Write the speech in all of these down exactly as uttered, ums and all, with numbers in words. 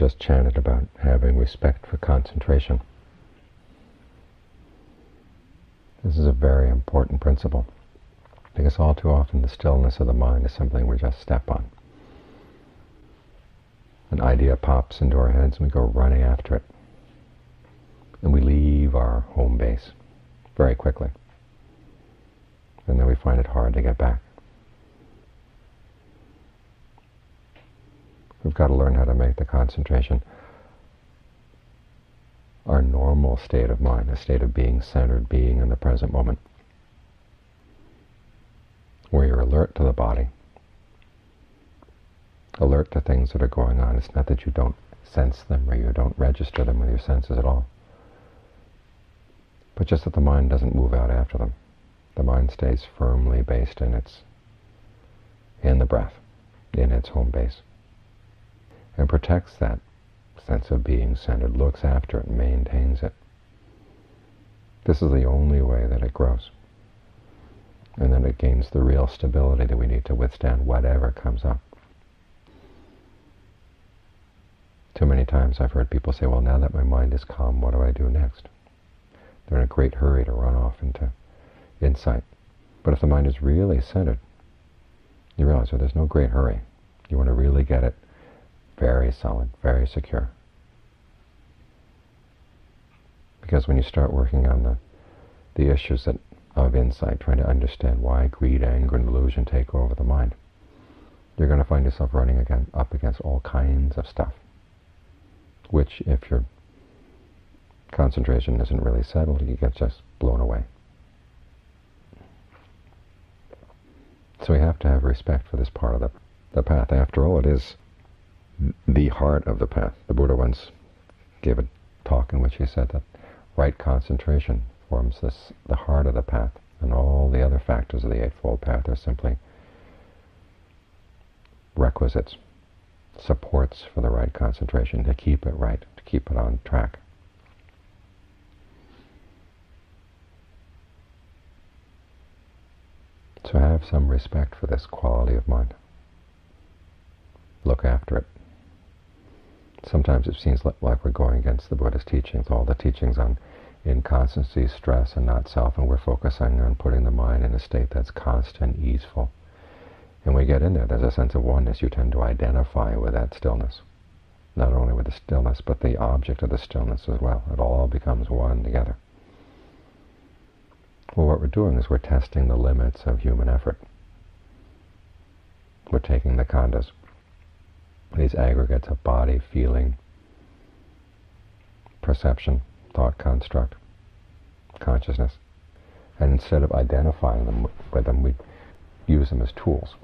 we just chanted about having respect for concentration. This is a very important principle, because all too often the stillness of the mind is something we just step on. An idea pops into our heads and we go running after it. And we leave our home base very quickly. And then we find it hard to get back. We've got to learn how to make the concentration our normal state of mind, a state of being centered, being in the present moment, where you're alert to the body, alert to things that are going on. It's not that you don't sense them or you don't register them with your senses at all, but just that the mind doesn't move out after them. The mind stays firmly based in its, in the breath, in its home base, and protects that sense of being centered, looks after it, maintains it. This is the only way that it grows. And then it gains the real stability that we need to withstand whatever comes up. Too many times I've heard people say, well, now that my mind is calm, what do I do next? They're in a great hurry to run off into insight. But if the mind is really centered, you realize, well, there's no great hurry. You want to really get it very solid, very secure. Because when you start working on the, the issues that, of insight, trying to understand why greed, anger, and delusion take over the mind, you're going to find yourself running again, up against all kinds of stuff, which, if your concentration isn't really settled, you get just blown away. So we have to have respect for this part of the, the path. After all, it is the heart of the path. The Buddha once gave a talk in which he said that right concentration forms this, the heart of the path, and all the other factors of the Eightfold Path are simply requisites, supports for the right concentration, to keep it right, to keep it on track. So have some respect for this quality of mind. Look after it. Sometimes it seems like we're going against the Buddha's teachings, all the teachings on inconstancy, stress, and not self, and we're focusing on putting the mind in a state that's constant, easeful. And we get in there, there's a sense of oneness. You tend to identify with that stillness. Not only with the stillness, but the object of the stillness as well. It all becomes one together. Well, what we're doing is we're testing the limits of human effort. We're taking the khandas, these aggregates of body, feeling, perception, thought construct, consciousness, and instead of identifying them with them, we use them as tools.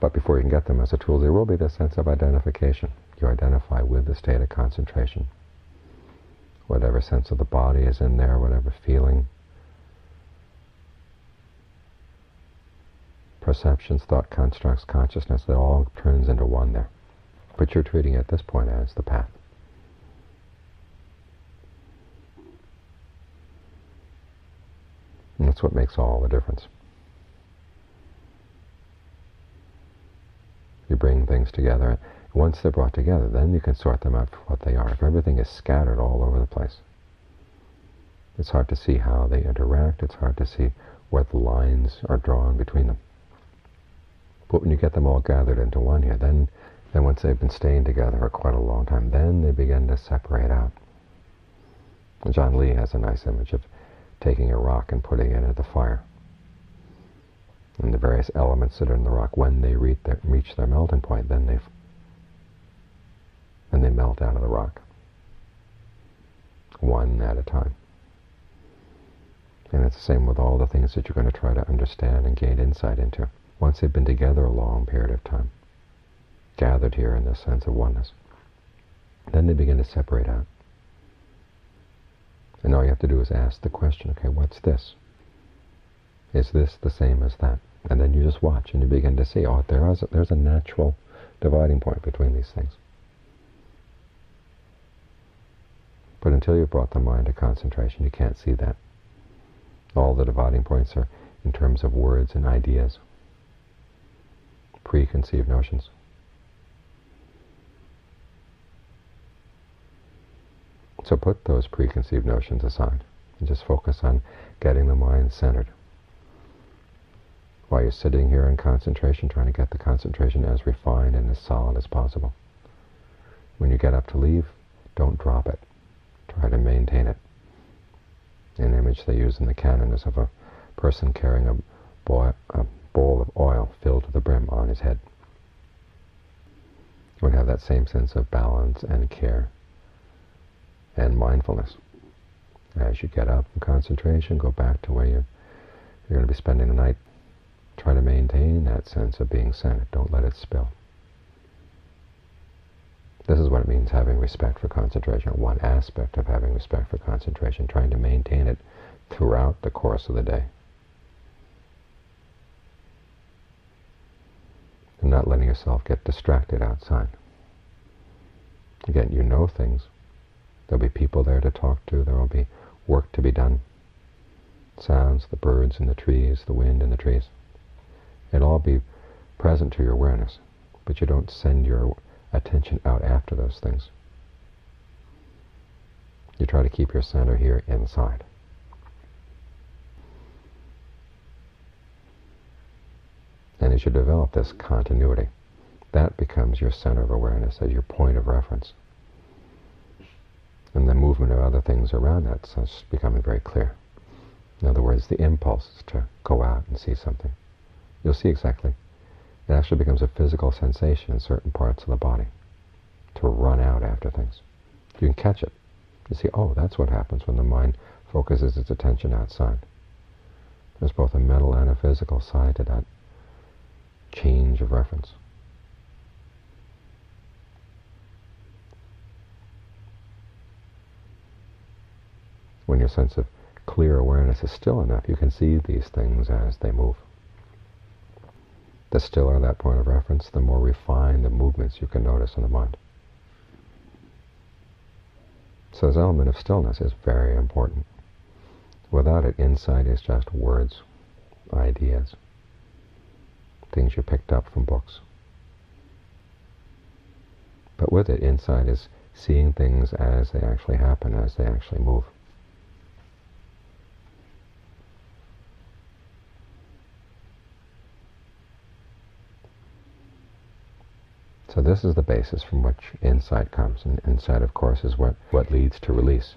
But before you can get them as a tool, there will be this sense of identification. You identify with the state of concentration. Whatever sense of the body is in there, whatever feeling, perceptions, thought constructs, consciousness, that all turns into one there. But you're treating it at this point as the path. And that's what makes all the difference. You bring things together. Once they're brought together, then you can sort them out for what they are. If everything is scattered all over the place, it's hard to see how they interact. It's hard to see where the lines are drawn between them. But when you get them all gathered into one here, then, then once they've been staying together for quite a long time, then they begin to separate out. John Lee has a nice image of taking a rock and putting it into the fire. And the various elements that are in the rock, when they reach their, reach their melting point, then they, then they melt out of the rock, one at a time. And it's the same with all the things that you're going to try to understand and gain insight into. Once they've been together a long period of time, gathered here in this sense of oneness, then they begin to separate out. And all you have to do is ask the question, okay, what's this? Is this the same as that? And then you just watch and you begin to see, oh, there is a, there's a natural dividing point between these things. But until you've brought the mind to concentration, you can't see that. All the dividing points are in terms of words and ideas, preconceived notions. So put those preconceived notions aside and just focus on getting the mind centered. While you're sitting here in concentration, trying to get the concentration as refined and as solid as possible. When you get up to leave, don't drop it. Try to maintain it. An image they use in the canon is of a person carrying a, boy, a bowl of oil filled to the brim on his head. You would have that same sense of balance and care and mindfulness. As you get up from concentration, go back to where you're, you're going to be spending the night. Try to maintain that sense of being centered. Don't let it spill. This is what it means having respect for concentration, one aspect of having respect for concentration, trying to maintain it throughout the course of the day. And not letting yourself get distracted outside. Again, you know things. There'll be people there to talk to. There will be work to be done. Sounds, the birds and the trees, the wind and the trees. It'll all be present to your awareness, but you don't send your attention out after those things. You try to keep your center here inside. And as you develop this continuity, that becomes your center of awareness as your point of reference. And the movement of other things around that starts becoming very clear. In other words, the impulse is to go out and see something. You'll see exactly. It actually becomes a physical sensation in certain parts of the body to run out after things. You can catch it. You see, oh, that's what happens when the mind focuses its attention outside. There's both a mental and a physical side to that change of reference. When your sense of clear awareness is still enough, you can see these things as they move. The stiller that point of reference, the more refined the movements you can notice in the mind. So this element of stillness is very important. Without it, insight is just words, ideas, things you picked up from books. But with it, insight is seeing things as they actually happen, as they actually move. So this is the basis from which insight comes, and insight, of course, is what, what leads to release.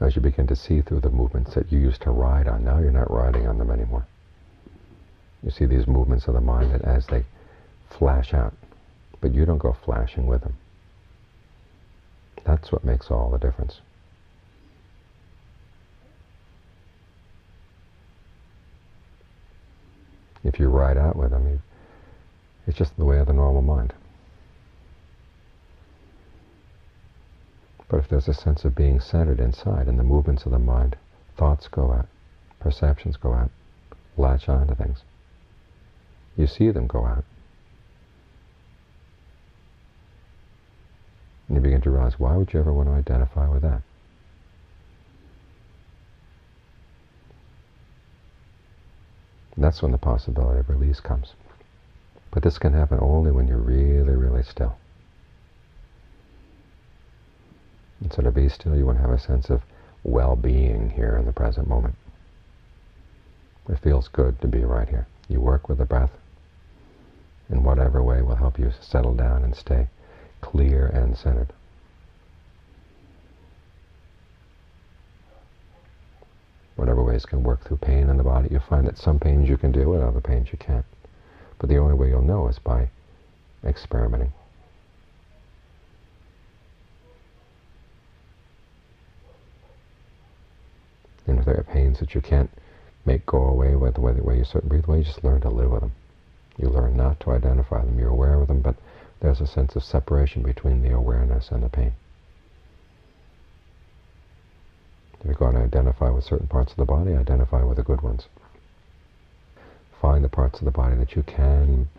As you begin to see through the movements that you used to ride on, now you're not riding on them anymore. You see these movements of the mind that as they flash out, but you don't go flashing with them. That's what makes all the difference. If you ride out with them, you It's just the way of the normal mind. But if there's a sense of being centered inside, and the movements of the mind, thoughts go out, perceptions go out, latch on to things. You see them go out. And you begin to realize, why would you ever want to identify with that? And that's when the possibility of release comes. But this can happen only when you're really, really still. And so to be still, you want to have a sense of well-being here in the present moment. It feels good to be right here. You work with the breath in whatever way will help you settle down and stay clear and centered. Whatever ways can work through pain in the body, you'll find that some pains you can deal with, other pains you can't. But the only way you'll know is by experimenting. And if there are pains that you can't make go away with the way that you sit and breathe, well, you just learn to live with them. You learn not to identify them. You're aware of them, but there's a sense of separation between the awareness and the pain. If you're going to identify with certain parts of the body, identify with the good ones. Find the parts of the body that you can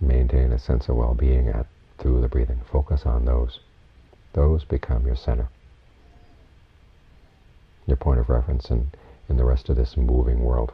maintain a sense of well-being at through the breathing. Focus on those. Those become your center, your point of reference in, in the rest of this moving world.